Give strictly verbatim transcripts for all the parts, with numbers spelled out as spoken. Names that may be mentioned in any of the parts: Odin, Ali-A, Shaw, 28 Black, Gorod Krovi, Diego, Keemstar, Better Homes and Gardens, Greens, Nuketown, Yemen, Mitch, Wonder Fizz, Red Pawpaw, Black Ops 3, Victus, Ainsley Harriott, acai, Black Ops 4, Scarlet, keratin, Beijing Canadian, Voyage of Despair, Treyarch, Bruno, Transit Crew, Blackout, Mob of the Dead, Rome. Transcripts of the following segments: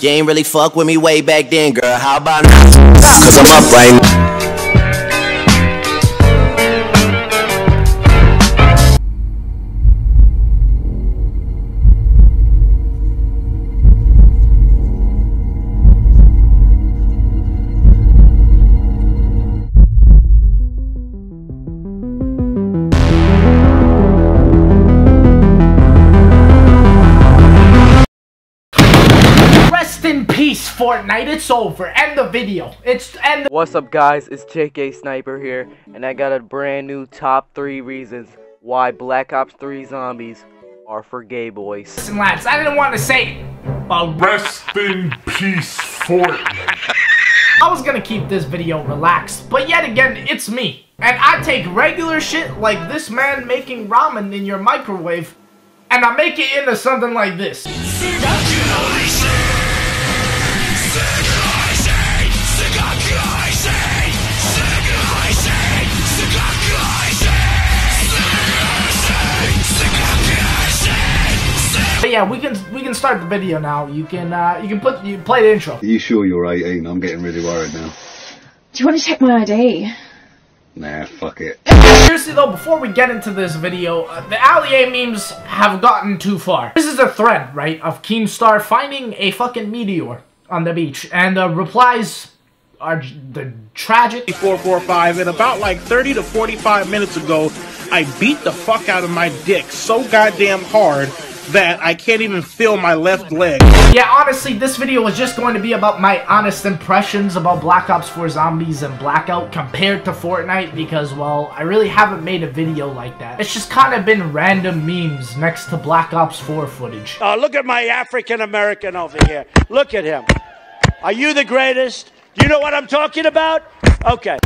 You ain't really fuck with me way back then, girl. How about now? Cause I'm up right Fortnite, it's over. End the video. It's end the What's up guys, it's J K Sniper here, and I got a brand new top three reasons why Black Ops three zombies are for gay boys. Listen lads, I didn't want to say it, but rest in peace Fortnite. I was gonna keep this video relaxed, but yet again, it's me. And I take regular shit like this man making ramen in your microwave, and I make it into something like this. But yeah, we can we can start the video now. You can uh, you can put you play the intro. Are you sure you're eighteen? I'm getting really worried now. Do you want to check my I D? Nah, fuck it. Seriously though, before we get into this video, uh, the Ali-A memes have gotten too far. This is a thread, right, of Keemstar finding a fucking meteor on the beach, and uh, replies are the tragic. four four five, and about like thirty to forty-five minutes ago, I beat the fuck out of my dick so goddamn hard that I can't even feel my left leg. Yeah, honestly, this video was just going to be about my honest impressions about Black Ops four Zombies and Blackout compared to Fortnite because, well, I really haven't made a video like that. It's just kind of been random memes next to Black Ops four footage. Oh, uh, look at my African-American over here. Look at him. Are you the greatest? Do you know what I'm talking about? Okay.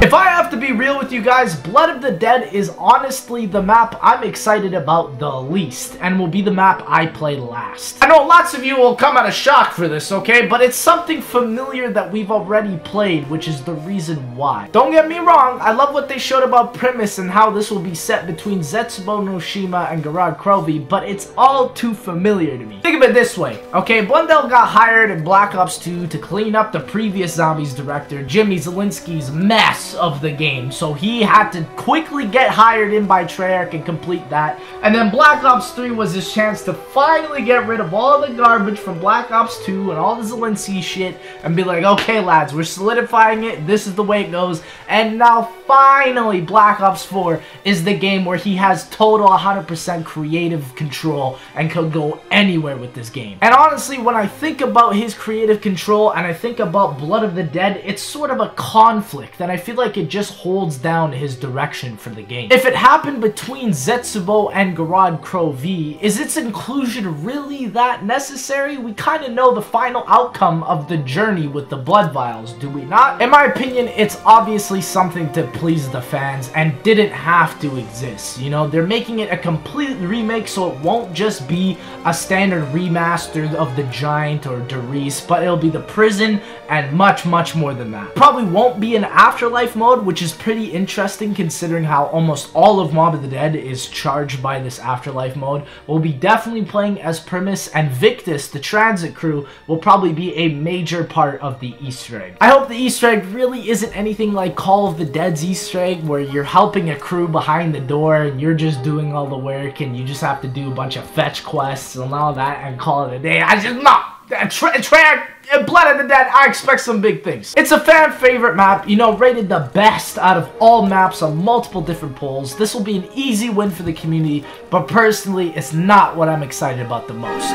If I have to be real with you guys, Blood of the Dead is honestly the map I'm excited about the least, and will be the map I play last. I know lots of you will come out of shock for this, okay? But it's something familiar that we've already played, which is the reason why. Don't get me wrong, I love what they showed about Primus and how this will be set between Zetsubo no Shima and Gorod Krovi, but it's all too familiar to me. Think of it this way, okay? Blundell got hired in Black Ops two to clean up the previous Zombies director, Jimmy Zielinski's mess of the game, so he had to quickly get hired in by Treyarch and complete that, and then Black Ops three was his chance to finally get rid of all the garbage from Black Ops two and all the Zielinski shit and be like, okay lads, we're solidifying it, this is the way it goes, and now finally Black Ops four is the game where he has total one hundred percent creative control and could go anywhere with this game. And honestly, when I think about his creative control and I think about Blood of the Dead, it's sort of a conflict that I feel like it just holds down his direction for the game. If it happened between Zetsubo and Gorod Krovi, is its inclusion really that necessary? We kind of know the final outcome of the journey with the blood vials, do we not? In my opinion, it's obviously something to please the fans and didn't have to exist. You know, they're making it a complete remake, so it won't just be a standard remaster of the Giant or Doris, but it'll be the prison and much, much more than that. Probably won't be an afterlife mode, which is pretty interesting considering how almost all of Mob of the Dead is charged by this afterlife mode. We'll be definitely playing as Primus, and Victus, the Transit Crew, will probably be a major part of the Easter egg. I hope the Easter egg really isn't anything like Call of the Dead's Easter egg where you're helping a crew behind the door and you're just doing all the work and you just have to do a bunch of fetch quests and all that and call it a day. I just not. Treyarch and Blood of the Dead, I expect some big things. It's a fan favorite map, you know, rated the best out of all maps on multiple different polls. This will be an easy win for the community, but personally, it's not what I'm excited about the most.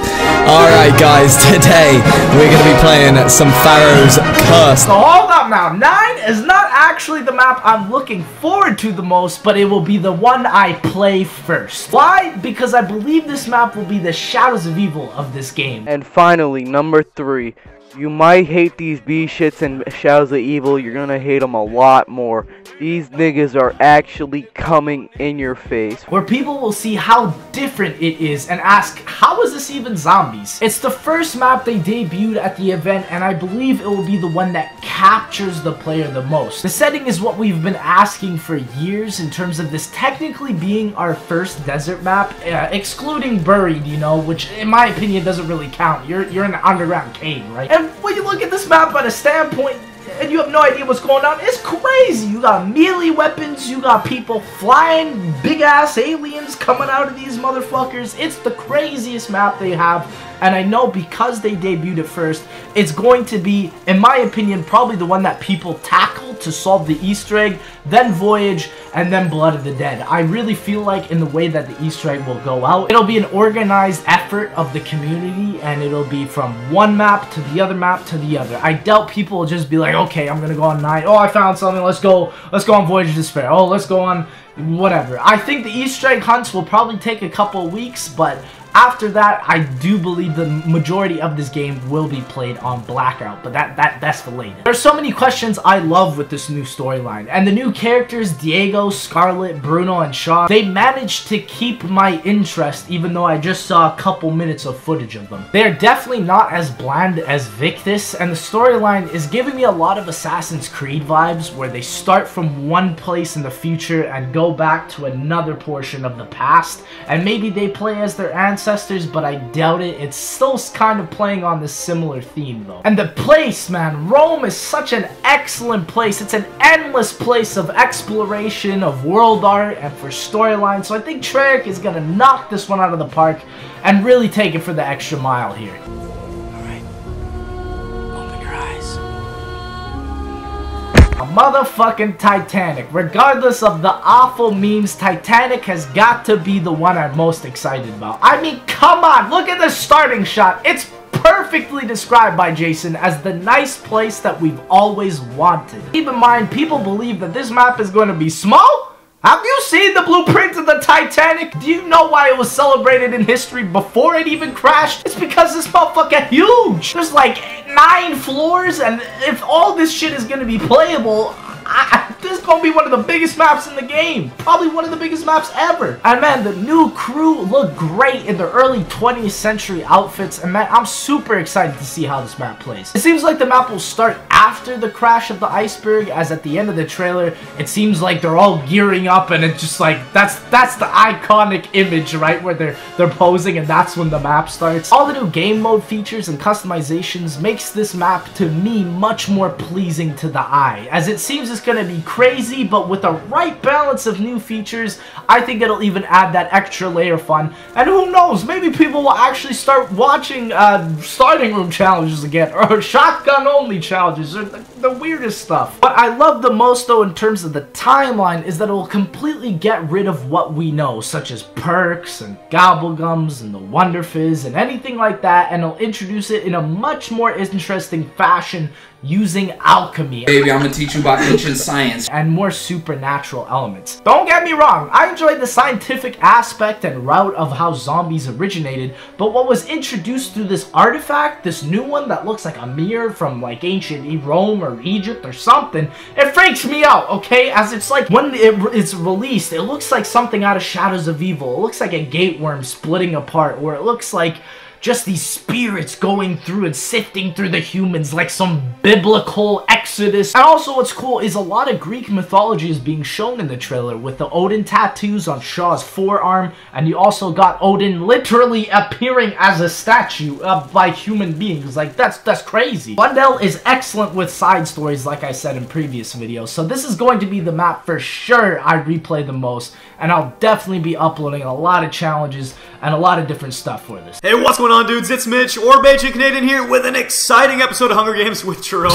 Alright guys, today we're going to be playing some Pharaoh's Curse. So hold up now, nine is not actually the map I'm looking forward to the most, but it will be the one I play first. Why? Because I believe this map will be the Shadows of Evil of this game. And finally, number three, You might hate these B shits and Shadows of Evil. You're gonna hate them a lot more. These niggas are actually coming in your face. Where people will see how different it is and ask, how is this even zombies? It's the first map they debuted at the event, and I believe it will be the one that captures the player the most. The setting is what we've been asking for years in terms of this technically being our first desert map, uh, excluding Buried, you know, which in my opinion doesn't really count. You're, you're in an underground cave, right? And when you look at this map by the standpoint, and you have no idea what's going on, it's crazy. You got melee weapons, you got people flying, big ass aliens coming out of these motherfuckers. It's the craziest map they have, and I know because they debuted it first, it's going to be, in my opinion, probably the one that people tackle to solve the Easter egg, then Voyage, and then Blood of the Dead. I really feel like in the way that the Easter egg will go out, it'll be an organized effort of the community, and it'll be from one map to the other map to the other. I doubt people will just be like, okay, I'm gonna go on nine. Oh, I found something. Let's go. Let's go on Voyage of Despair. Oh, let's go on whatever. I think the Easter egg hunts will probably take a couple weeks, but after that, I do believe the majority of this game will be played on Blackout, but that, that that's for later. There's so many questions I love with this new storyline, and the new characters, Diego, Scarlet, Bruno, and Shaw, they managed to keep my interest even though I just saw a couple minutes of footage of them. They're definitely not as bland as Victus, and the storyline is giving me a lot of Assassin's Creed vibes, where they start from one place in the future and go back to another portion of the past, and maybe they play as their ancestors. Ancestors, but I doubt it. It's still kind of playing on this similar theme though. And the place, man, Rome is such an excellent place. It's an endless place of exploration, of world art, and for storyline. So I think Treyarch is gonna knock this one out of the park and really take it for the extra mile here. A motherfucking Titanic. Regardless of the awful memes, Titanic has got to be the one I'm most excited about. I mean, come on, look at the starting shot. It's perfectly described by Jason as the nice place that we've always wanted. Keep in mind, people believe that this map is going to be small. Have you seen the blueprint of the Titanic? Do you know why it was celebrated in history before it even crashed? It's because this motherfucker huge! There's like nine floors, and if all this shit is gonna be playable, I, this is gonna be one of the biggest maps in the game. Probably one of the biggest maps ever. And man, the new crew look great in their early twentieth century outfits. And man, I'm super excited to see how this map plays. It seems like the map will start after the crash of the iceberg, as at the end of the trailer, it seems like they're all gearing up, and it's just like that's that's the iconic image, right? Where they're they're posing, and that's when the map starts. All the new game mode features and customizations makes this map to me much more pleasing to the eye, as it seems it's gonna be crazy, but with the right balance of new features, I think it'll even add that extra layer of fun. And who knows, maybe people will actually start watching uh, starting room challenges again, or shotgun only challenges, or the, the weirdest stuff. What I love the most though in terms of the timeline is that it'll completely get rid of what we know, such as perks and Gobblegums and the Wonder Fizz and anything like that, and it'll introduce it in a much more interesting fashion using alchemy. Baby, I'm gonna teach you about ancient science. And more supernatural elements. Don't get me wrong, I enjoyed the scientific aspect and route of how zombies originated, but what was introduced through this artifact, this new one that looks like a mirror from like ancient Rome or Egypt or something, it freaks me out, okay? As it's like, when it re it's released, it looks like something out of Shadows of Evil. It looks like a gateworm splitting apart, or it looks like just these spirits going through and sifting through the humans like some biblical exodus. And also what's cool is a lot of Greek mythology is being shown in the trailer, with the Odin tattoos on Shaw's forearm, and you also got Odin literally appearing as a statue uh, by human beings. Like, that's that's crazy. Blundell is excellent with side stories, like I said in previous videos, so this is going to be the map for sure I replay the most, and I'll definitely be uploading a lot of challenges and a lot of different stuff for this. Hey, what's going on? on dudes, it's Mitch or Beijing Canadian here with an exciting episode of Hunger Games with Jerome.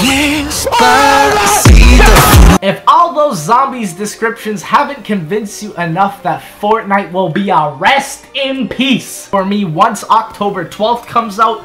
If all those zombies descriptions haven't convinced you enough that Fortnite will be a rest in peace for me once October twelfth comes out,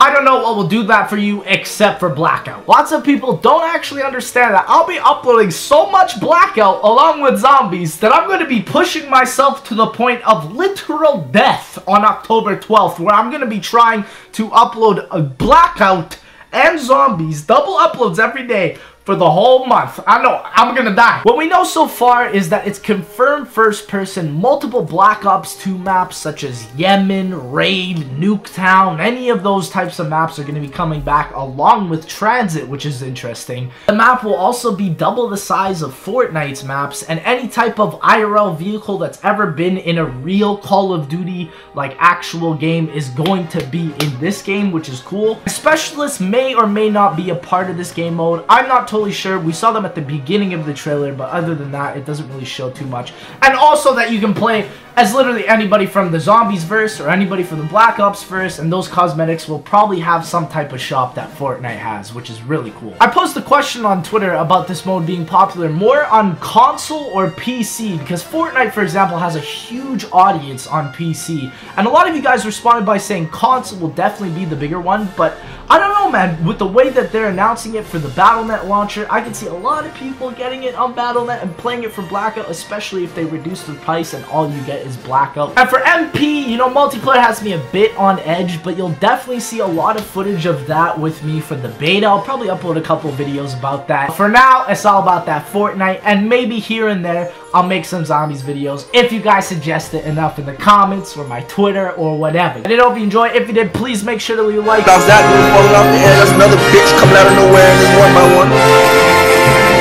I don't know what will do that for you except for Blackout. Lots of people don't actually understand that I'll be uploading so much Blackout along with zombies that I'm going to be pushing myself to the point of literal death on October twelfth, where I'm going to be trying to upload a Blackout and zombies. Double uploads every day for the whole month. I know, I'm gonna die. What we know so far is that it's confirmed first person, multiple Black Ops two maps such as Yemen, Raid, Nuketown, any of those types of maps are gonna be coming back along with Transit, which is interesting. The map will also be double the size of Fortnite's maps and any type of I R L vehicle that's ever been in a real Call of Duty, like actual game, is going to be in this game, which is cool. Specialists may or may not be a part of this game mode. I'm not totally sure. We saw them at the beginning of the trailer, but other than that, it doesn't really show too much. And also that you can play as literally anybody from the Zombies verse or anybody from the Black Ops verse, and those cosmetics will probably have some type of shop that Fortnite has, which is really cool. I posed a question on Twitter about this mode being popular more on console or P C, because Fortnite, for example, has a huge audience on P C, and a lot of you guys responded by saying console will definitely be the bigger one, but I don't know, man, with the way that they're announcing it for the Battle Net launcher, I can see a lot of people getting it on Battle Net and playing it for Blackout, especially if they reduce the price and all you get is Blackout. And for M P, you know, multiplayer has me a bit on edge, but you'll definitely see a lot of footage of that with me for the beta. I'll probably upload a couple videos about that. For now, it's all about that Fortnite, and maybe here and there, I'll make some Zombies videos if you guys suggest it enough in the comments or my Twitter or whatever. I did hope you enjoyed. If you did, please make sure to leave a like. That was that dude falling off the air. That's another bitch coming out of nowhere in this one by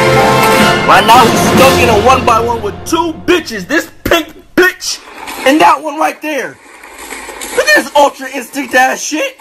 one. Right now, he's stuck in a one by one with two bitches. This pink bitch and that one right there. Look at this ultra instinct ass shit.